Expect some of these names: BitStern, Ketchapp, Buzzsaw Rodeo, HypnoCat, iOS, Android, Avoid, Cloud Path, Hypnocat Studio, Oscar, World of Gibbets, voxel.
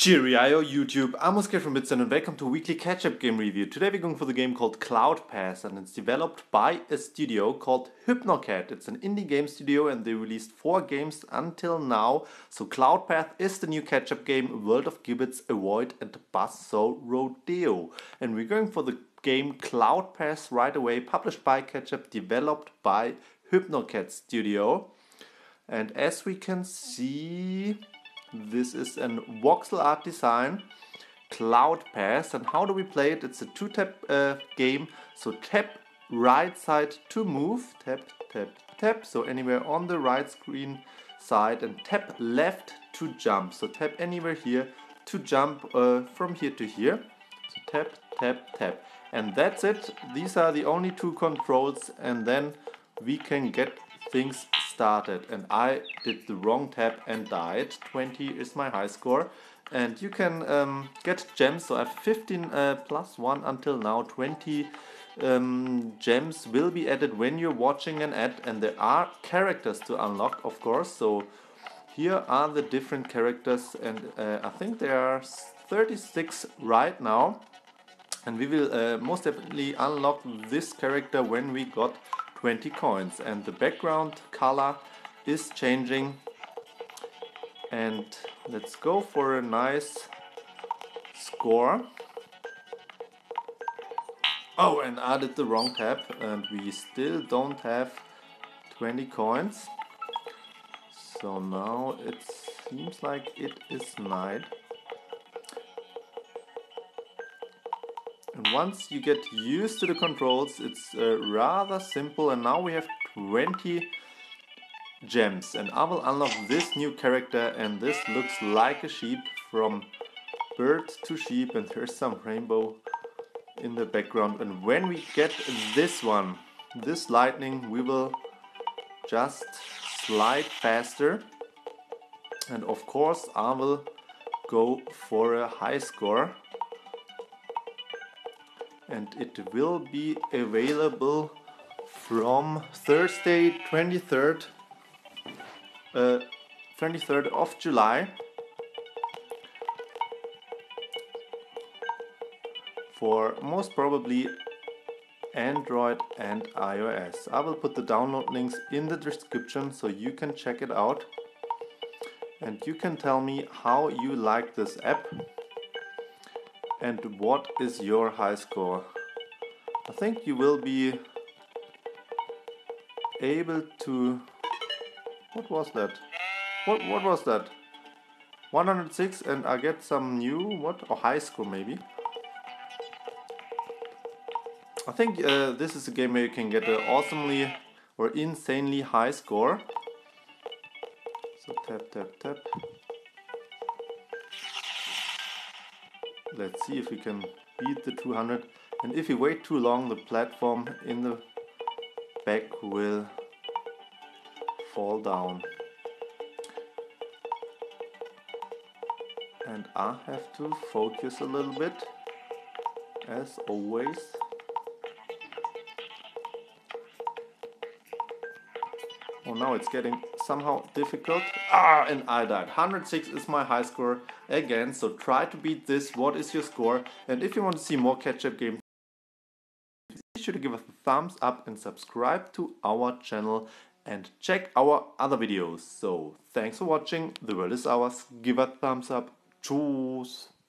Cheerio YouTube, I'm Oscar from BitStern and welcome to weekly Ketchapp game review. Today we're going for the game called Cloud Path, and it's developed by a studio called HypnoCat. It's an indie game studio and they released 4 games until now. So Cloud Path is the new Ketchapp game, World of Gibbets, Avoid and Buzzsaw Rodeo. And we're going for the game Cloud Path right away, published by Ketchapp, developed by Hypnocat Studio. And as we can see, this is a voxel art design, Cloud Path. And how do we play it? It's a 2-tap game. So tap right side to move, tap, tap, tap. So anywhere on the right screen side, and tap left to jump. So tap anywhere here to jump from here to here. So tap, tap, tap. And that's it. These are the only 2 controls, and then we can get things started. And I did the wrong tap and died. 20 is my high score, and you can get gems. So I have 15 plus 1 until now. 20 gems will be added when you're watching an ad, and there are characters to unlock, of course. So here are the different characters, and I think there are 36 right now, and we will most definitely unlock this character when we got 20 coins. And the background color is changing, and let's go for a nice score. Oh, and I did the wrong tap, and we still don't have 20 coins. So now it seems like it is night. Once you get used to the controls, it's rather simple. And now we have 20 gems, and I will unlock this new character, and this looks like a sheep, from bird to sheep, and there's some rainbow in the background. And when we get this one, this lightning, we will just slide faster, and of course I will go for a high score. And it will be available from Thursday 23rd of July for most probably Android and iOS. I will put the download links in the description so you can check it out, and you can tell me how you like this app and what is your high score. I think you will be able to... What was that? What was that? 106, and I get some new... What? Or high score maybe. I think this is a game where you can get an awesomely or insanely high score. So tap, tap, tap. Let's see if we can beat the 200, and if we wait too long, the platform in the back will fall down. And I have to focus a little bit, as always. Oh, now it's getting somehow difficult. Ah, and I died. 106 is my high score again, so try to beat this. What is your score? And if you want to see more Ketchapp games, be sure to give us a thumbs up and subscribe to our channel and check our other videos. So, thanks for watching. The world is ours. Give a thumbs up. Tschüss.